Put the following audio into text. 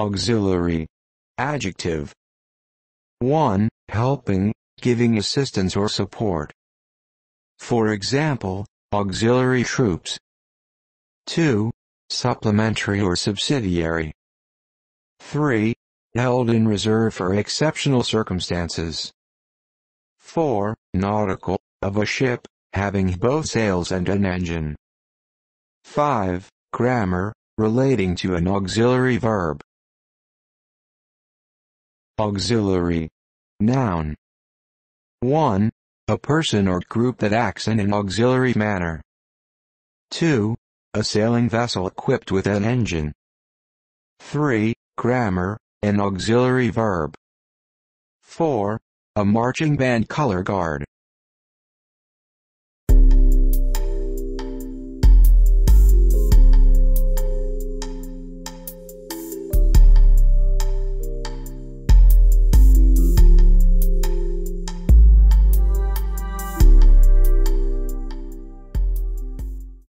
Auxiliary. Adjective. 1. Helping, giving assistance or support. For example, auxiliary troops. 2. Supplementary or subsidiary. 3. Held in reserve for exceptional circumstances. 4. Nautical, of a ship, having both sails and an engine. 5. Grammar, relating to an auxiliary verb. Auxiliary. Noun. 1. A person or group that acts in an auxiliary manner. 2. A sailing vessel equipped with an engine. 3. Grammar, an auxiliary verb. 4. A marching band color guard.